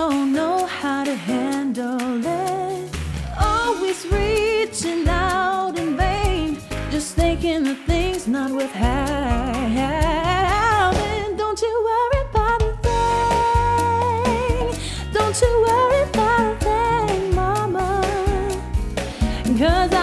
don't know how to handle it. Always reaching out in vain, just thinking the thing's not worth having. Don't you worry about a thing. Don't you worry about a thing, mama. 'Cause